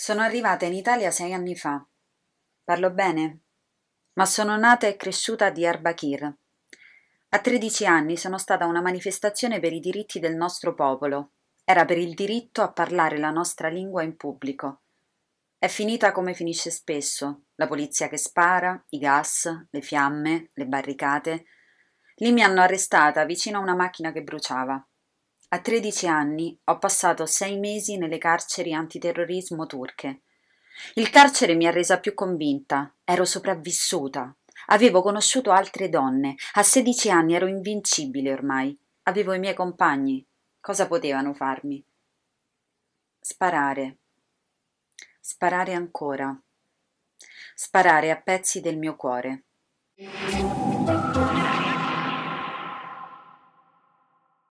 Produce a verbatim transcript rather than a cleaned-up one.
Sono arrivata in Italia sei anni fa. Parlo bene? Ma sono nata e cresciuta a Diyarbakir. A tredici anni sono stata a una manifestazione per i diritti del nostro popolo. Era per il diritto a parlare la nostra lingua in pubblico. È finita come finisce spesso, la polizia che spara, i gas, le fiamme, le barricate. Lì mi hanno arrestata vicino a una macchina che bruciava. A tredici anni ho passato sei mesi nelle carceri antiterrorismo turche. Il carcere mi ha resa più convinta, ero sopravvissuta, avevo conosciuto altre donne, a sedici anni ero invincibile ormai, avevo i miei compagni, cosa potevano farmi? Sparare, sparare ancora, sparare a pezzi del mio cuore.